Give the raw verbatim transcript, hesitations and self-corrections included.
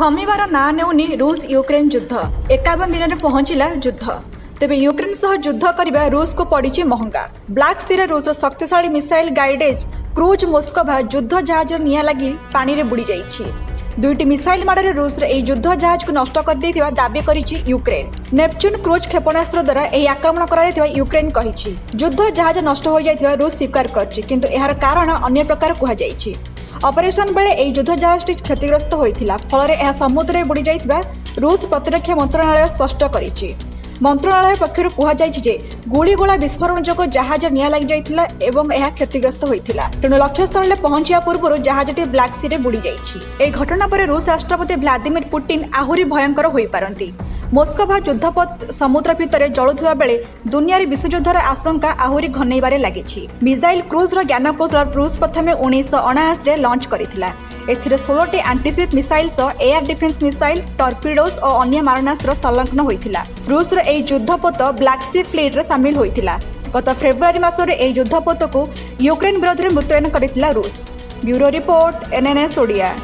थमिबार ना नेउनी रूस यूक्रेन युद्ध इक्यावन दिन में पहुंचला युद्ध। तेबे यूक्रेन सह युद्ध करबा रूस को पड़ी महंगा। ब्लैक सी रे रूस शक्तिशाली मिसाइल गाइडेज क्रूज मोस्कोभा युद्ध जहाज निया लगी पानी रे बुड़ी जाइछि। दुईटी मिसाइल माड़े रूस रे एई युद्ध जहाज को नष्ट कर दैथिबा दाबी करिछि यूक्रेन। नेपच्यून क्रूज क्षेपणास्त्र द्वारा एई आक्रमण करायथिबा यूक्रेन कहिछि। युद्ध जहाज नष्ट हो जाइथिबा रूस स्वीकार करछि, किंतु एहार कारण अन्य प्रकार कुहा जाइछि। ऑपरेशन बेले एई युद्ध जहाजटी क्षतिग्रस्त होइथिला। फलरे एहा समुद्र बुड़ी जाइथिबा रूस प्रतिरक्षा मंत्रालय स्पष्ट करिछि। मंत्रालय पक्षरु कुहा जाइछि जे गुळीगोळा विस्फोरण जोगो जहाज निया लागि जाइथिला एवं एहा क्षतिग्रस्त होइथिला। तेणु लक्ष्यस्थल रे पहुंचिया पूर्वरु जहाजटी ब्लैक सी रे बुड़ी जाइछि। एई घटना परे रूस राष्ट्रपति व्लादिमिर पुटिन आहुरी भयंकर होई पारंती। मोस्कोभा युद्धपथ समुद्र भितर जलुवा बेले दुनिया विश्वयुद्धर आशंका आहुरी घनईबार लगी। मिसाइल क्रूज ज्ञानकौशल रूस प्रथम उन्नीस अणाशी में लंच करथिला। एथिरे सोलहटी एंटीशिप मिसाइल सह एयर डिफेन्स मिसाइल टर्पिडोस और अन्य मारणास्त्र संलग्न होता। रूसर यह युद्धपोत ब्लैक सी फ्लीट रे सामिल होता। गत फेब्रुआरी मासरे यह युद्धपोत को यूक्रेन विरोध में मुतयन करथिला रूस। Bureau report N N S Odia.